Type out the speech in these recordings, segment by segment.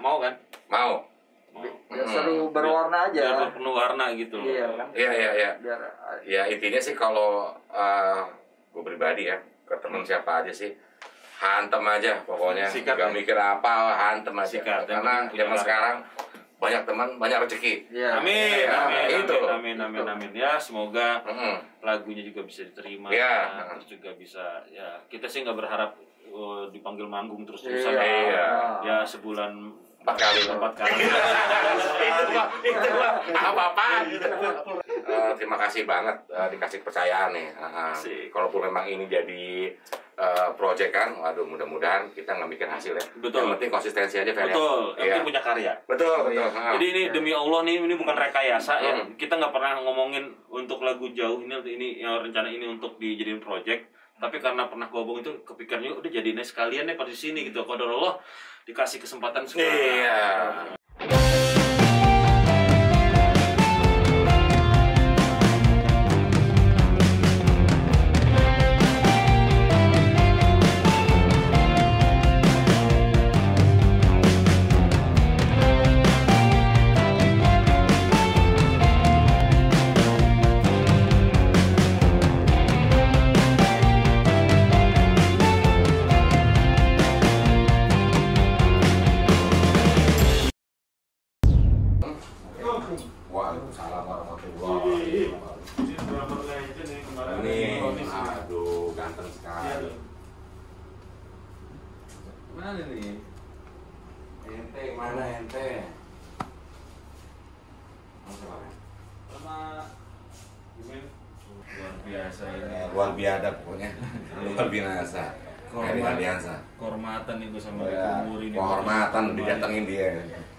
mau kan? Mau. Ya seru berwarna aja. Biar penuh warna gitu loh. Iya kan? Iya. Ya intinya sih kalau gue pribadi ya, ke temen siapa aja sih, hantem aja pokoknya. Sikat, gak mikir apa, hantem aja. Sikat, karena zaman sekarang banyak teman, banyak rezeki. Ya. Amin, ya, amin. Ya semoga lagunya juga bisa diterima. Ya. Terus juga bisa. Ya kita sih nggak berharap dipanggil manggung terus terusan. Iya. Ya sebulan 4 kali. Apa-apaan. Terima kasih banget dikasih kepercayaan nih. Kalaupun memang ini jadi project kan, waduh mudah-mudahan kita nggak mikir hasil ya. Betul. Yang penting konsistensi aja. Betul. Yang penting punya karya. Betul. Jadi ini demi Allah nih, ini bukan rekayasa ya. Kita nggak pernah ngomongin untuk lagu jauh ini rencana ini untuk dijadiin project. Tapi karena pernah gobong itu kepikirannya udah jadinya sekalian deh pada di sini gitu. Kalau Allah dikasih kesempatan sekarang. Iya.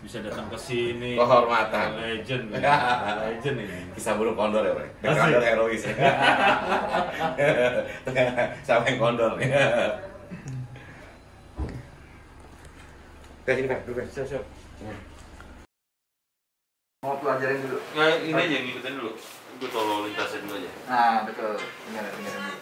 Bisa datang ke sini. Kehormatan. Legend ini. Kisah burung kondor ya, Pak. Kondor herois. Sama yang kondor. Ke sini, Pak. Duduk, siap. Mau pelajarin dulu. Ya, ini aja yang ngikutin dulu. Gue tolong lintasin dulu aja. Nah, betul. Dengar dulu.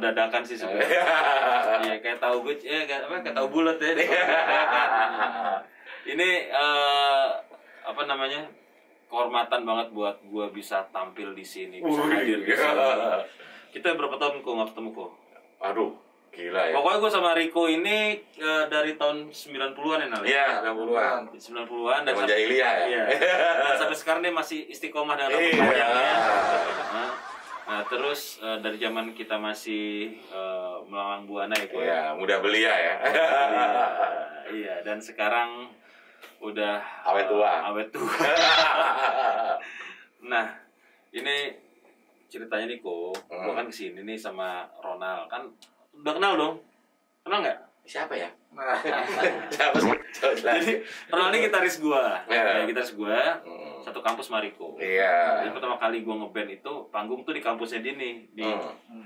Dadakan sih sebenarnya. Iya kayak tahu gue ya kayak tahu bulat ya. Ini apa namanya? Kehormatan banget buat gue bisa tampil di sini, bisa hadir di sini. Kita berapa tahun kok nggak ketemu kok? Aduh, Gila ya. Pokoknya gue sama Rico ini dari tahun 90-an ya, Nali? Iya, 90-an. 90-an dan sampai jahiliyah ya. Iya. Dan sampai sekarang dia masih istiqomah dalam kepanjangannya. Nah, terus dari zaman kita masih melalang buana ya, Ko. Iya, muda belia ya. Iya, dan sekarang udah awet tua. Awet tua. Nah, ini ceritanya nih, Ko. Gua kan kesini nih sama Ronald kan. Udah kenal dong? Kenal nggak? Siapa ya? Siapa sih? Jadi, Ronald ini gitaris gua. Ya, gitaris gua. Satu kampus Mariko. Iya. Jadi pertama kali gua ngeband itu panggung tuh di kampusnya dia nih,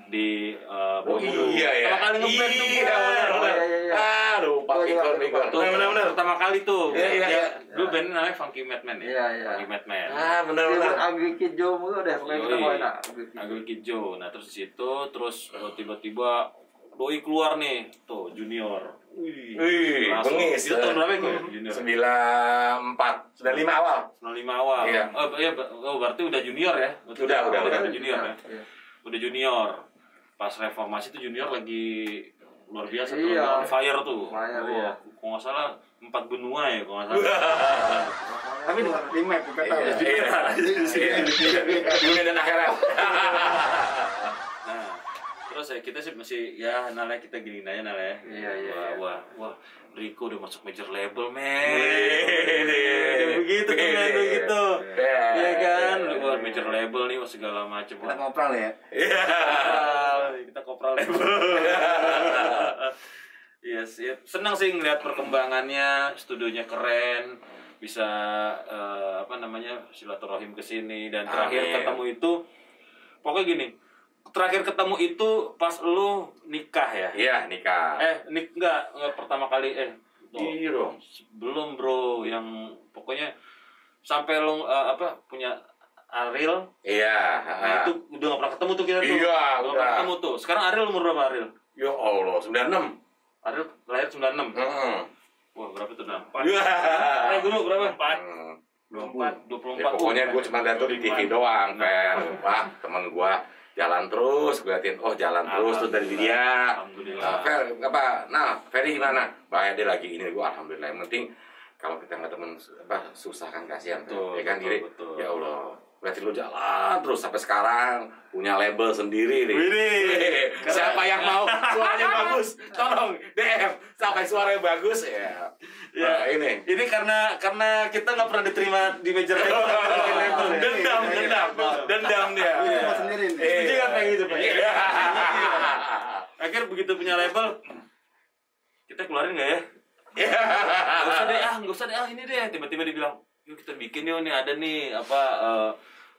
di Bengkulu. Iya ya. Pertama kali ngeband tuh. Iya, benar. Ah, lupa ikon. Tuh, benar-benar pertama kali tuh. Iya. Dulu band namanya Funky Madman ya. Iya. Funky Madman. Ah, benar-benar. Agwiki Jo mulu deh, pokoknya kita mau enak. Agwiki Jo. Nah, terus di situ terus tiba-tiba Doi keluar nih, tuh junior. Wih, bengis. Itu tahun berapa itu? 94, 95 awal. 95 awal. Iya. Oh, berarti udah junior ya? Udah junior ya. Iya. Udah junior. Pas reformasi itu junior lagi luar biasa tuh, on fire tuh. Iya. Kalau nggak salah 4 benua ya, kalau nggak salah. Tapi di map bukan tahu. Di dunia dan akhirat. Terus ya, kita sih masih, ya Nala kita gini aja Nala ya. Iya. Wah, Rico udah masuk major label, men. Begitu tuh, men, begitu. Iya kan, udah major label nih, segala macem. Kita kopral ya? Iya, kita kopral label. Yes, senang sih ngeliat perkembangannya, studionya keren. Bisa, silaturahim kesini. Dan terakhir ketemu itu, pokoknya gini. Terakhir ketemu itu pas lu nikah ya? Iya, nikah. Enggak pertama kali iya dong. Belum, Bro, yang pokoknya sampai lu punya Ariel. Iya, nah, itu udah gak pernah ketemu tuh kita tuh. Iya, udah pernah ketemu tuh. Sekarang Ariel umur berapa, Ariel? Ya Allah, 96. Ariel lahir 96. Heeh. Wah, berapa tuh 64? Iya. Guru berapa? 24. Ya, pokoknya gue cuma lihat tuh di TV doang, Fer. Wah, temen gue jalan terus, gue liatin, jalan terus tuh dari dia. Alhamdulillah. Ferry gimana? Bahaya dia lagi ini, gue alhamdulillah. Yang penting kalau kita nggak temen, susah kan, kasihan tuh, ya kan diri. Ya Allah, berarti lu jalan terus sampai sekarang punya label sendiri nih. Siapa yang mau suaranya bagus, tolong DM sampai suaranya bagus ya. Ya ini. Ini karena kita nggak pernah diterima di major label. Dendam dia. Jadi kan kayak gitu, Pak. Akhirnya begitu punya label, kita keluarin nggak ya? Nggak usah deh, ini deh. Tiba-tiba dibilang, yuk kita bikin yuk, nih ada nih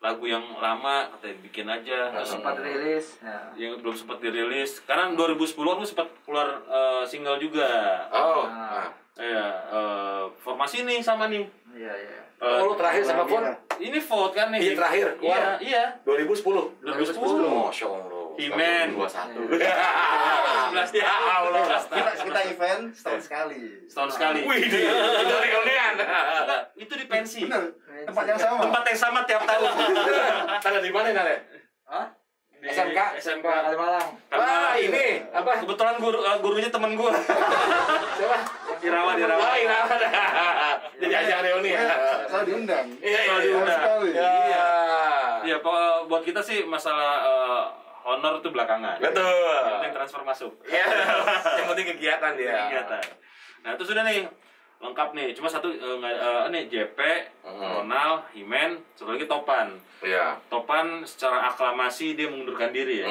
lagu yang lama, katanya bikin aja. Belum sempat rilis. Yang belum sempat dirilis. Karena 2010-an gue sempat keluar single juga. Oh. Iya. Formasi nih sama nih. Iya. Lu terakhir sama Vote? Ini Vote kan nih. Iya, terakhir. Iya. 2010. 2010. Masya Allah. Himen 21. Ya Allah. Kita event setahun sekali. Wih, itu reunian. Itu di pensi. Tempat yang sama. Tempat yang sama tiap tahun. Tanggal di mana, Nale? Hah? SMK Kalimalang. Wah, ini kebetulan gurunya temen gua. Siapa? Irawan. Oh, Irawan. Jadi ajang reuni ya. Kalau diundang. Iya. Iya, buat kita sih masalah honor itu belakangan. Betul. Yang penting transfer masuk. Iya. Yang penting kegiatan dia. Kegiatan. Nah, itu sudah nih. Lengkap nih, cuma satu nih JP, Ronald, Himen, satu lagi Topan. Iya. Topan secara aklamasi dia mengundurkan diri ya.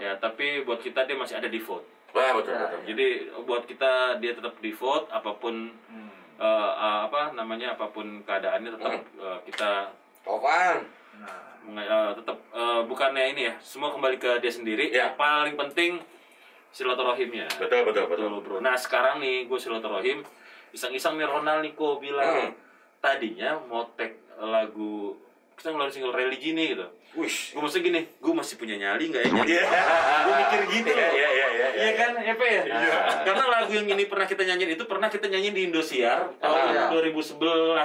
Ya, tapi buat kita dia masih ada di Vote. Wah, betul. Jadi buat kita dia tetap di Vote, apapun apapun keadaannya tetap kita Topan. Tetap bukannya ini ya, semua kembali ke dia sendiri. Ya. Yang paling penting silaturahimnya. Betul, Bro. Nah, sekarang nih gue silaturahim. Iseng-iseng nih Ronald Niko bilang tadinya mau tag lagu kita ngeluarin single religi nih gitu. Wish, gue maksudnya gini, gue masih punya nyali nggak ya? Gue mikir gitu. Iya kan, EP ya. Karena lagu yang ini pernah kita nyanyiin itu pernah kita nyanyiin di Indosiar tahun 2011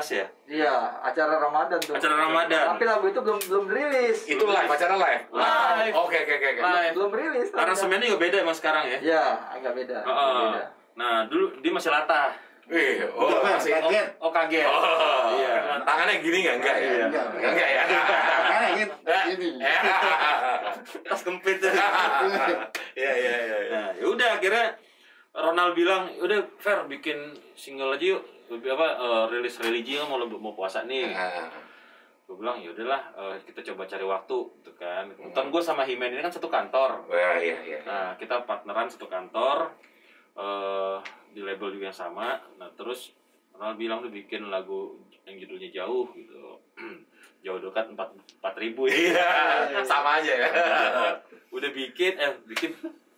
ya. Iya, acara Ramadan tuh. Acara Ramadan. Tapi lagu itu belum rilis. Itu live, acara live. Live. Oke. Belum rilis. Aransemennya juga beda emang sekarang ya? Iya, agak beda. Nah, dulu dia masih latah. Wih, masih kaget. Oh, kaget. Oh, iya. Tangannya gini enggak ya? Enggak ya. Tangannya gini. Tas kempit. Iya. Nah, ya udah akhirnya Ronald bilang, "Udah, Fer bikin single aja yuk. Lebih apa rilis religi kan mau puasa nih." Gue bilang, "Ya udahlah, kita coba cari waktu." Gitu kan. Kebetulan gue sama Himen ini kan satu kantor. Iya. Nah, kita partneran satu kantor. Di label juga yang sama. Nah terus Ronald bilang tuh bikin lagu yang judulnya Jauh gitu. Jauh dekat 4.000 ya. Sama aja ya. Udah bikin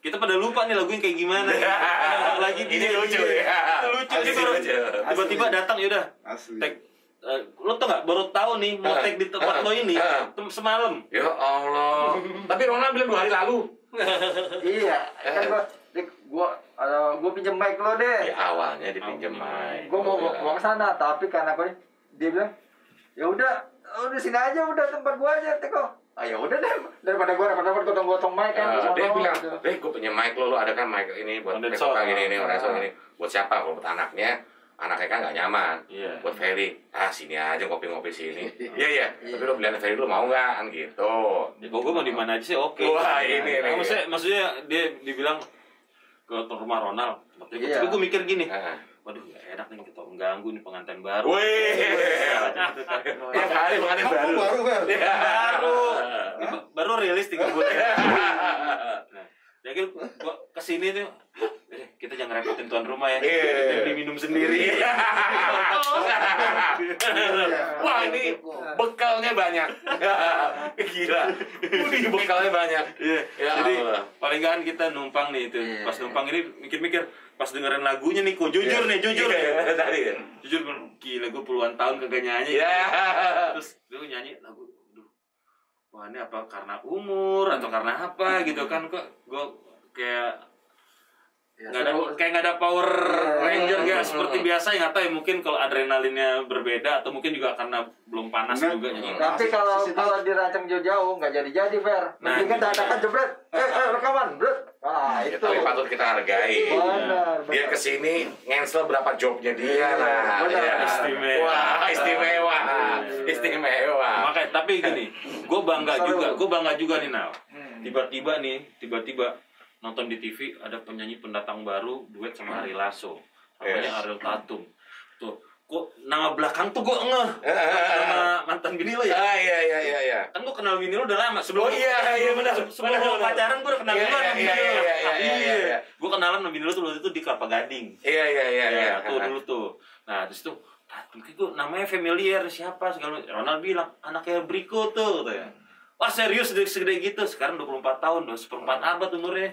kita pada lupa nih lagunya kayak gimana. Lagi ini lucu ya. Lucu. Tiba-tiba datang ya udah. Lo tau gak, baru tahu nih mau tag di tempat lo ini semalam. Ya Allah. Tapi Ronald bilang 2 hari lalu. Iya. Kan gue pinjem mic lo deh. Ya, awalnya dipinjem mic. Gue mau ke sana, tapi karena gue dia bilang, ya udah sini aja, udah tempat gue aja, teko. Ah ya udah deh, daripada gue gotong-gotong mic kan. Dia bilang, gue pinjem mic lo ada kan mic ini buat besok ini, orang ini buat siapa? Buat anaknya. Anaknya kan gak nyaman buat Ferry. Sini aja ngopi-ngopi sini. Iya. Tapi lo belian Ferry lo mau gak? Kan gitu. Gue mau dimana aja sih oke. Wah ini. Maksudnya dia dibilang ke rumah Ronald, tapi gue mikir gini, waduh gak enak nih kita mengganggu nih pengantin baru. Yang hari pengantin baru rilis 3 bulan. Nah, jadi gue kesini tuh, kita jangan repotin tuan rumah ya, kita diminum sendiri. Wah ini bekalnya banyak, gila. Ini bekalnya banyak. Jadi palingan kita numpang nih itu. Pas numpang ini mikir-mikir, pas dengerin lagunya nih, kok jujur tadi. Jujur, gila gue puluhan tahun kagak nyanyi. Terus gue nyanyi lagu, aduh, wah ini apa karena umur atau karena apa gitu kan? Kok gue kayak nggak ada power ranger ya seperti biasa, nggak tahu ya, mungkin kalau adrenalinnya berbeda atau mungkin juga karena belum panas juga. Tapi kalau dirancang jauh-jauh nggak jadi Fer. Nah, mungkin dadakan jebret, rekaman, bret. Ah itu. Tapi patut kita hargai. Benar. Dia kesini ngensel berapa jobnya dia lah. Istimewa. Wah istimewa. Makanya tapi gini, gue bangga juga nih Nal. Tiba-tiba. Nonton di TV ada penyanyi pendatang baru duet sama Ariel Lasso, namanya Ariel Tatum. Tuh, kok nama belakang tuh gue ngeh sama mantan Winilo ya? Iya. Kan gue kenal Winilo udah lama sebelum. Iya benar. Sebelum pacaran gue udah kenal Winilo. Iya. Gue kenalan sama Winilo tuh waktu itu di Kelapa Gading. Iya. Tuh dulu tuh. Nah terus tuh, gue namanya familiar siapa segala. Ronald bilang anaknya Briqoto tuh ya. Wah serius segede gitu, sekarang 24 tahun, 1/4 abad umurnya.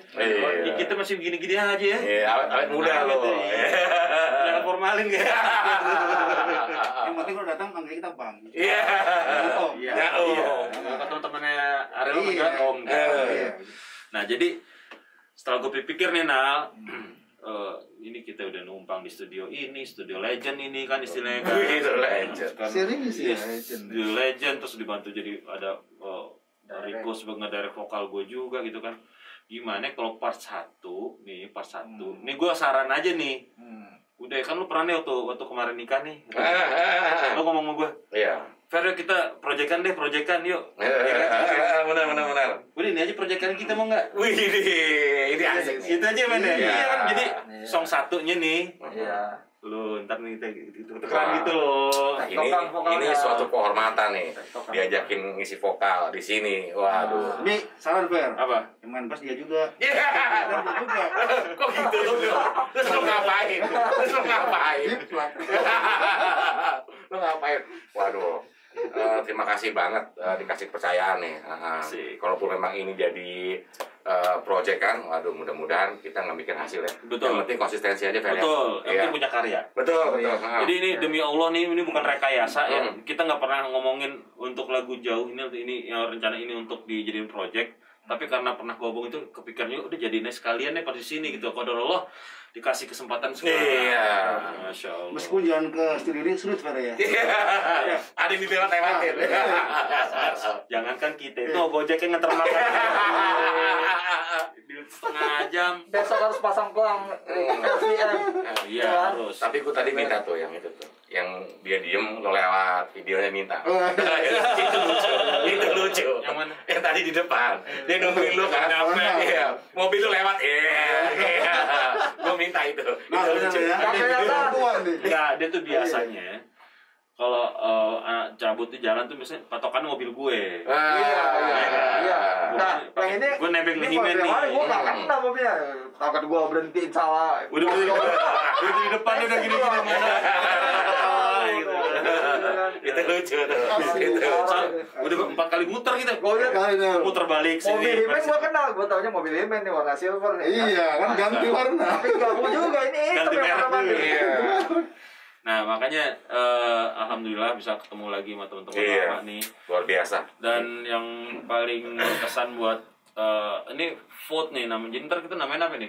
Kita masih begini-gini aja ya. Iya, awet muda loh. Udah formalin kayak. Yang penting kalau datang panggil kita bang. Iya. Kalau temen-temennya Ariel juga om. Nah jadi setelah gue pikir nih Nal, ini kita udah numpang di studio ini, studio legend ini kan istilahnya kan. Studio legend, terus dibantu jadi ada Rico sebagai direct vokal gue juga gitu kan. Gimana kalau part 1 nih gue saran aja nih. Udah kan lu pernah nih waktu kemarin nikah nih gitu. Lu ngomong sama gue, Fer kita proyekan yuk. Benar. Udah ini aja proyekan kita mau nggak? Wih ini asik. Itu aja mana? Iya kan jadi song satunya nih. Iya. Lu ntar nih tekan gitu loh. Ini suatu kehormatan nih. Diajakin ngisi vokal di sini. Waduh. Ini saran Fer. Apa? Yang main bass dia juga. Iya. Kok gitu lu? Terus lu ngapain? Waduh. terima kasih banget dikasih kepercayaan nih. Kalaupun memang ini jadi project kan, waduh mudah-mudahan kita nggak bikin hasilnya. Betul. Yang penting konsistensi aja. Betul. Yang penting punya karya. Betul. Betul. Jadi ini demi Allah nih, ini bukan rekayasa ya. Kita nggak pernah ngomongin untuk lagu jauh ini yang rencana ini untuk dijadiin project. Tapi karena pernah gabung itu kepikirannya udah jadinya sekalian deh pas di sini gitu. Qadar Allah dikasih kesempatan sekarang. Iya. Masya Allah. Meskipun jalan ke sendiri sulit Ferry ya. Iya. Ada yang dilewat-lewatin. Jangankan kita itu Gojek yang nganter makan. Setengah jam. Besok harus pasang pelang. Iya harus. Tapi gue tadi minta tuh yang itu tuh. Yang dia diem lo lewat videonya minta. Itu lucu. Itu lucu. Yang mana? Yang tadi di depan. Dia nungguin lu kan. Iya. Mobil lu lewat. Iya. Gua minta itu. Nah, itu ya. Enggak, dia tuh biasanya kalau cabut di jalan tuh biasanya patokan mobil gue. Iya. Nah, gue nebeng di himen nih. Gue enggak kena mobilnya. Takut gue berhentiin salah. Udah di depan udah gini-gini mana. Itu lucu tuh. Udah 4 kali muter gitu. Muter balik sini. Mobil himen gue kenal. Gue taunya mobil himen nih warna silver. Iya, kan ganti warna. Tapi enggak mau juga ini. Ganti merek. Nah makanya alhamdulillah bisa ketemu lagi sama teman-teman lama nih. Luar biasa. Dan yang paling kesan buat ini vote nih namanya. Jadi ntar kita namanya apa nih?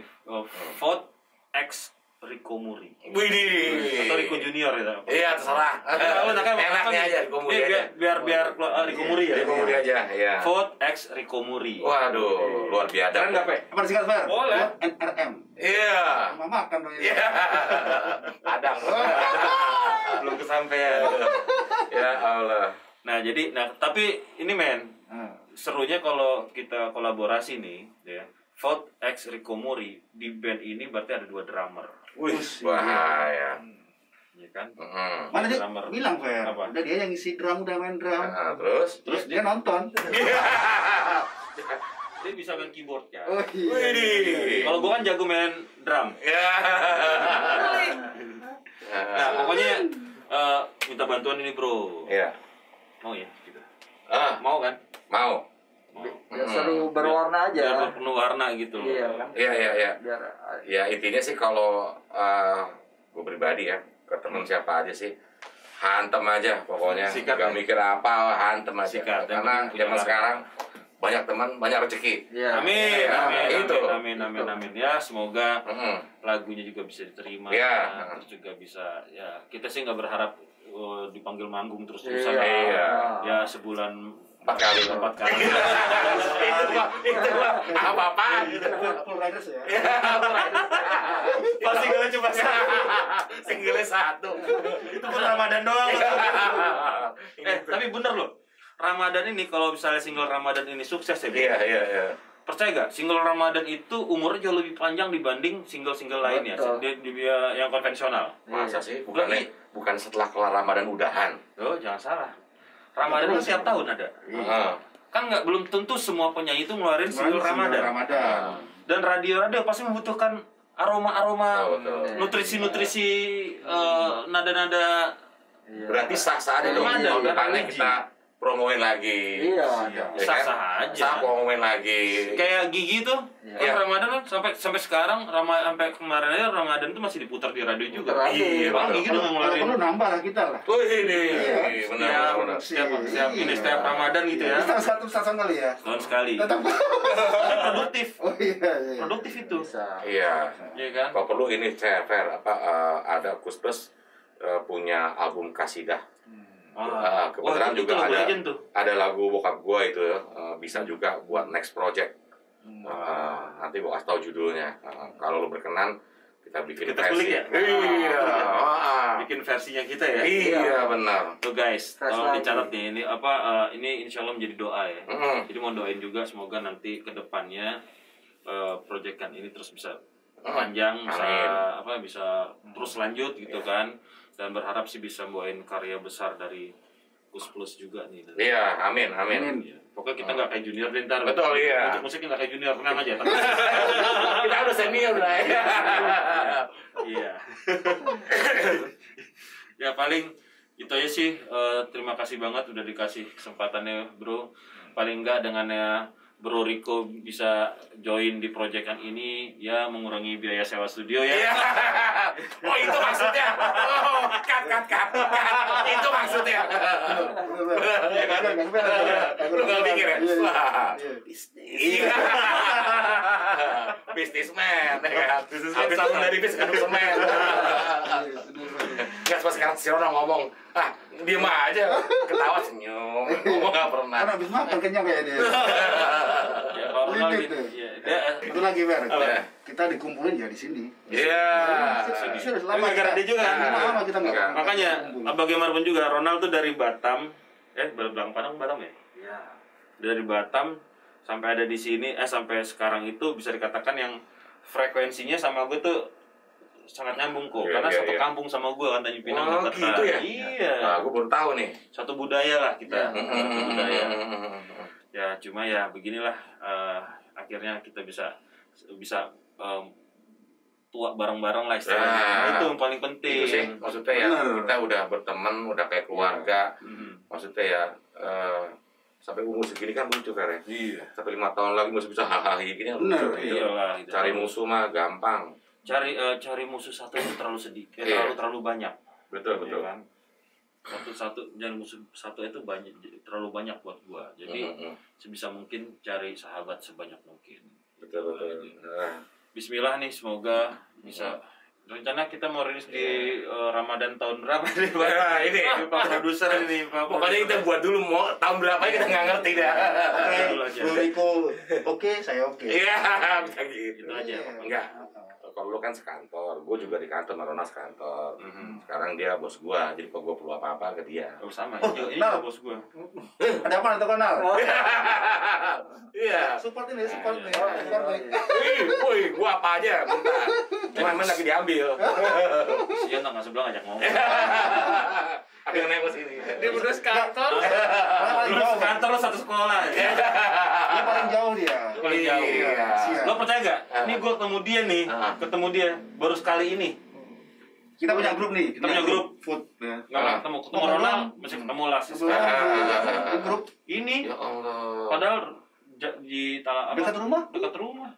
Vote X Rico Murry. Widih. Atau Rico Junior ya? Iya terserah. Enaknya aja Rico Murry aja. Biar Rico Murry ya. Rico Murry aja. Vote X Rico Murry. Waduh luar biasa. Keren nggak Pak? Apa disingkat Pak? Boleh. NRM. Iya. Mama makan dong ya. Padang. Belum kesampaian. Ya Allah. Nah, jadi tapi ini men. Serunya kalau kita kolaborasi nih, ya. Vote X Rico Murry di band ini berarti ada 2 drummer. Wih, bahaya. Iya kan? Mana dia bilang, Fer? Udah dia yang ngisi drum, udah main drum. Terus dia nonton. Dia bisa main keyboard kan? Oh, iya. Kalau gue kan jago main drum. Nah pokoknya minta bantuan ini bro. Iya. Mau ya kita? Mau kan? Mau. Biar seru berwarna aja. Biar penuh warna gitu. Iya kan? Iya. Ya intinya sih kalau gue pribadi ya ke temen siapa aja sih. Hantem aja pokoknya. Gak mikir apa, hantem aja. Karena zaman sekarang banyak teman, banyak rezeki. Ya. Amin. Ya, semoga lagunya juga bisa diterima. Ya. Terus juga bisa. Ya, kita sih nggak berharap dipanggil manggung terus-terusan. Iya. Ya, sebulan 4 kali. Itu mah apa-apaan gitu. Polaris ya. Pasti gue cuma single 1. Itu buat Ramadan doang. Tapi bener loh. Ramadan ini kalau misalnya single Ramadan ini sukses ya. Iya. Percaya gak? Single Ramadan itu umurnya jauh lebih panjang dibanding single-single lain ya. Dia yang konvensional. Masa sih? Bukan setelah kelar Ramadan udahan. Oh, jangan salah. Ramadan itu setiap tahun ada. Kan nggak belum tentu semua penyanyi itu ngeluarin single Ramadan. Dan radio-radio pasti membutuhkan aroma-aroma, nutrisi-nutrisi, nada-nada. Berarti sah-sah ada dong. Karena kita promoin lagi. Iya. Sah-sah aja. Sah promoin lagi. Kayak Gigi tuh. Iya. Ramadan kan sampai sekarang sampai kemarin aja Ramadan tuh masih diputar di radio juga. Iya, Bang Gigi udah ngeluarin. Perlu nambah lah kita lah. Oh iya. Benar. Siap ini setiap Ramadan gitu ya. Setahun kali ya. Setahun sekali. Tetap produktif. Oh iya. Produktif itu. Iya. Iya kan? Kalau perlu ini CFR ada Kusbes punya album kasidah. Kebetulan juga ada lagu bokap gue itu bisa juga buat next project. Nanti gue kasih tau judulnya. Kalau lo berkenan kita bikin versi. Ya? Bikin versinya kita ya. Iya benar. Tuh guys, tolong dicatat nih ini ini insya Allah menjadi doa ya. Jadi mau doain juga semoga nanti kedepannya proyekan ini terus bisa panjang, bisa terus lanjut gitu kan. Dan berharap sih bisa bawain karya besar dari Kus Plus juga nih. Iya, amin. Ya. Pokoknya kita nggak kayak junior deh ntar. Betul, iya. Untuk musik nggak kayak junior, tenang aja. Kita udah senior lah ya. Iya. Ya paling Itu aja sih, terima kasih banget udah dikasih kesempatannya bro. Paling enggak dengan ya bro Rico bisa join di proyekan ini ya, mengurangi biaya sewa studio ya. Oh itu maksudnya. Oh, cut. Itu maksudnya. Ya kan? Lu enggak mikir ya? Bisnis. Bisnisman ya. Habis satu dari bis ke semen. Enggak pas sekarang si orang ngomong, ah diem aja, ketawa senyum, ngomong enggak pernah. Karena habis makan kenyang kayak dia. Ya orang gitu. Itu lagi Mer. Kita dikumpulin ya di sini. Iya. Sudah lama gara-gara dia juga. Lama kita enggak. Makanya bagaimanapun juga Ronald tuh dari Batam, Padang ya? Iya. Dari Batam sampai ada di sini, sampai sekarang itu bisa dikatakan yang frekuensinya sama gue tuh sangat nyambung kok, karena satu kampung sama gue kan, Tanjung Pinang. Oh gitu ya? Iya. Nah, gue baru tahu nih. Satu budaya lah kita. Satu budaya. Ya cuma ya beginilah, akhirnya kita bisa tua bareng-bareng lah istilahnya. Nah, itu yang paling penting. Itu sih maksudnya ya, kita udah berteman, udah kayak keluarga. Maksudnya ya. Sampai umur segini kan lucu Fer. Iya. Sampai 5 tahun lagi masih bisa hahaha gini. Benar. Iyalah. Cari musuh mah gampang. Cari musuh satu itu terlalu sedikit, terlalu banyak. Betul. Iya kan? Musuh satu itu banyak, terlalu banyak buat gua. Jadi sebisa mungkin cari sahabat sebanyak mungkin. Betul. Bismillah nih, semoga bisa. Rencana kita mau rilis di Ramadan tahun berapa nih Pak? Nah, ini Pak produser ini Pak. Pokoknya kita buat dulu mau tahun berapa kita nggak ngerti dah. Oke, saya oke. Iya, gitu aja. Enggak. Kalau lu kan sekantor, gue juga di kantor, Marona sekantor. Sekarang dia bos gue, jadi kalau gue perlu apa-apa ke dia. Oh sama, ini bos gue. Ada apa atau kenal? Iya. Support ini. Woi, gue apa aja, bentar. Cuman lagi diambil. Sian tengah sebelah ngajak ngomong. Ada yang nembus ini. Dia berdua sekantor. Lu sekantor, lu satu sekolah. Dia paling jauh dia. Paling jauh. Lo percaya nggak? Ini gue ketemu dia baru sekali ini. Kita punya grup nih. Kita punya grup food. Nggak ketemu Ronald, masih ketemu lah sekarang. Grup ini. Padahal dekat rumah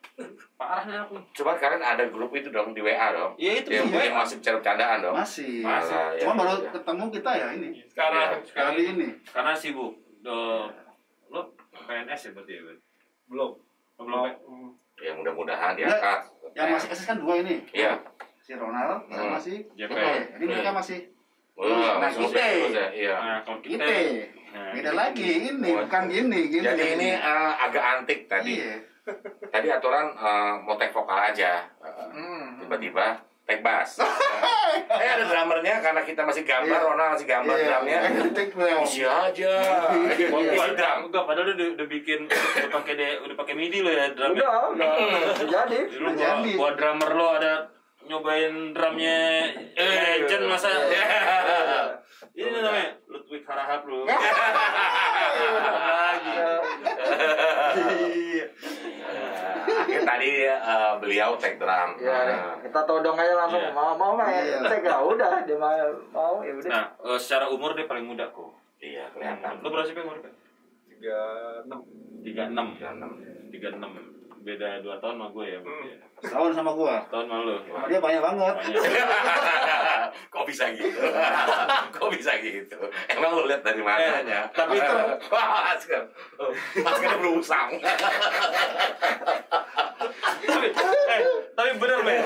parah nih aku. Coba kalian ada grup itu dong di WA dong. Iya itu yang masih bercanda-candaan dong. Masih. Cuma baru ketemu kita ya ini. Sekarang ini. Karena sibuk. Lo PNS ya berarti ya? Belum. Ya mudah-mudahan diangkat. Yang masih eksis kan 2 ini. Iya. Si Ronald sama si JP. Ini mereka masih. Nah kita. Beda lagi ini bukan gini. Jadi ini agak antik tadi. Iya. Tadi aturan mau take vokal aja. Tiba-tiba take bass. Ada drummernya karena kita masih gambar, Ronald masih gambar drumnya. Masih aja. Enggak, padahal udah bikin udah pakai MIDI lo ya drumnya. Jadi. Buat drummer lo ada nyobain drumnya Jen masa. Ini namanya Ludwig Harahap lo. Lagi. Akhirnya tadi beliau take drum. Kita todong aja langsung mau main. Saya nggak udah dia mau ya udah. Nah secara umur dia paling muda kok. Iya kelihatan. Lo berapa sih umur kan? 36. Beda 2 tahun sama gue ya. Setahun sama gue? Setahun sama lu. Dia banyak banget. Kok bisa gitu? Emang lu lihat dari mana ya? Tapi itu maskernya berusang. Tapi bener men,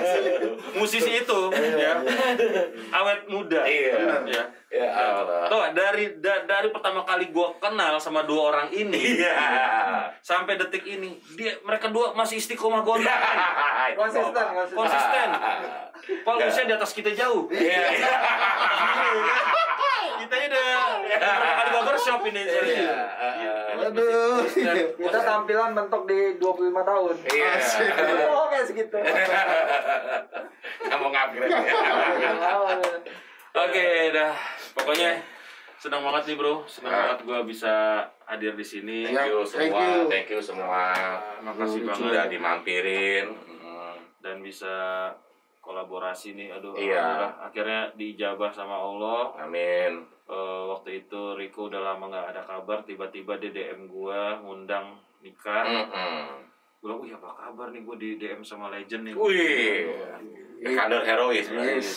musisi itu ya awet muda. Iya. Ya Allah. Tuh dari pertama kali gue kenal sama 2 orang ini sampai detik ini mereka 2 masih istiqomah gondang. Konsisten. Kalau usia di atas kita jauh. Iya. Kita udah berapa kali workshop ini. Aduh. Kita tampilan mentok di 25 tahun. Iya. Oh kayak segitu. Kamu ngupgrade. Oke, dah. Pokoknya senang banget nih bro, senang banget gue bisa hadir di sini. Thank you semua. Makasih banget udah dimampirin dan bisa kolaborasi nih, aduh, iya. Akhirnya diijabah sama Allah. Amin. Waktu itu Rico udah lama nggak ada kabar, tiba-tiba dia DM gua ngundang nikah. Gue bilang, wih apa kabar nih, gue di DM sama legend nih. Wih, kandor herois,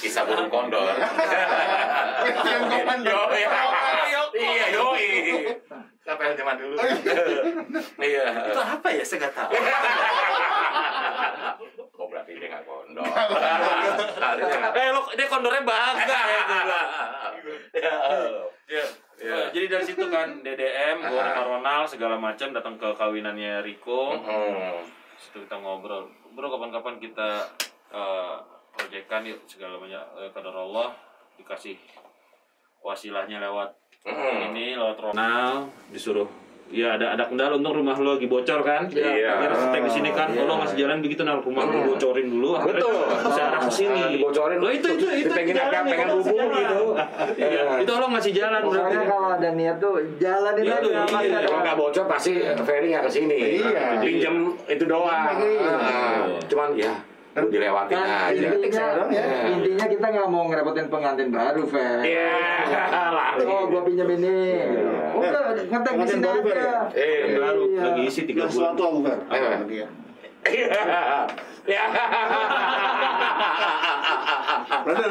kisah burung kondor. Yang komando. Iya, yoi. Sampai zaman dulu. Iya. Itu apa ya, saya nggak tahu. Kok berarti dia nggak kondor? Dia kondornya bangga ya gila. Jadi dari situ kan DDM, gue sama Ronald segala macam datang ke kawinannya Rico. Situ kita ngobrol, bro kapan-kapan kita proyekkan yuk segala banyak kadar Allah dikasih wasilahnya lewat ini lewat Ronald disuruh. Iya ada kendala untuk rumah lo lagi bocor kan? Iya. Akhirnya setek di sini kan, lo ngasih jalan begitu nang rumah lo bocorin dulu. Betul. Searah ke sini. Dibocorin. Lo itu pengen agak pengen hubung gitu. Iya. Itu lo ngasih jalan berarti. Kalau ada niat tuh jalan itu. Iya. Kalau nggak bocor pasti Ferry nggak kesini. Iya. Pinjam itu doang. Cuman ya. Dilewatin aja. Intinya kita nggak mau ngerepotin pengantin baru, Fer. Iya. Oh, gua pinjam ini. Udah, ngetek di sini aja. Baru lagi isi 3 bulan. Sesuatu aku, Fer. Iya. Bener.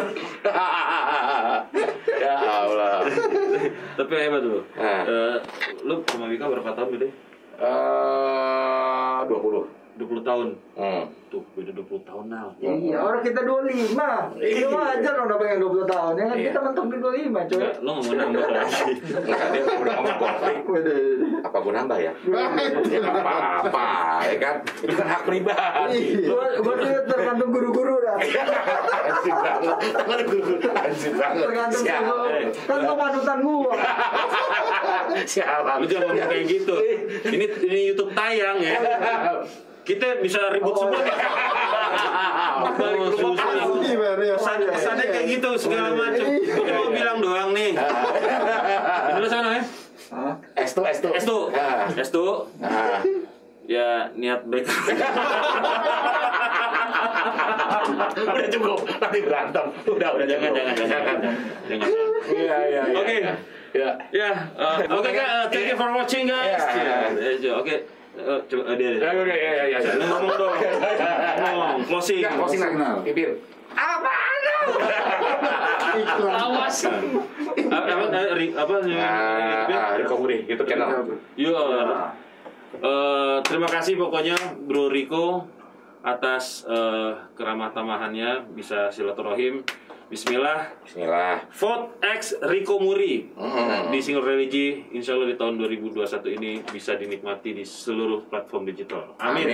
Ya Allah. Tapi hebat lu. Lu sama Wika berapa tahun deh? 20 tahun. Tuh beda 20 tahun now. Iya, orang kita 25. Itu wajar orang pengen 20 tahun ya kan, kita mentok di 25, coy. Lo ngomong nambah lagi. Enggak, dia udah ngomong konflik. Apa gua nambah ya? Ya apa-apa, ya kan. Itu kan hak pribadi. Gua tuh tergantung guru-guru dah. Anjir banget. Tergantung guru. Kan lo panutan gua. Siapa? Lu jangan ngomong kayak gitu. Ini YouTube tayang ya. Kita bisa ribut semua. Pesannya kayak gitu segala macam. Gue mau bilang doang nih. Dulu sana ya. S2. Ya niat baik. Udah cukup. Nanti berantem. Jangan. Iya. Oke. Ya. Oke guys, thank you for watching guys. Oke. Coba dia. Ya. Ngomong dong. Closing signal. Pipir. Apa anu? Awas. Apa Rico Murry gitu channel. Yo. Terima kasih pokoknya Bro Rico atas keramah tamahannya bisa silaturahim. Bismillah. Vote X Rico Murry di Single Religi, insya Allah di tahun 2021 ini bisa dinikmati di seluruh platform digital. Amin.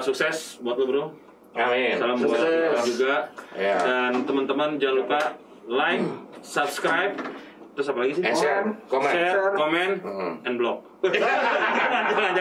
Sukses buat lo bro. Amin. Salam buat lo juga. Yeah. Dan teman-teman jangan lupa like, subscribe, terus apa lagi sih? Share, komen, and block. Jangan.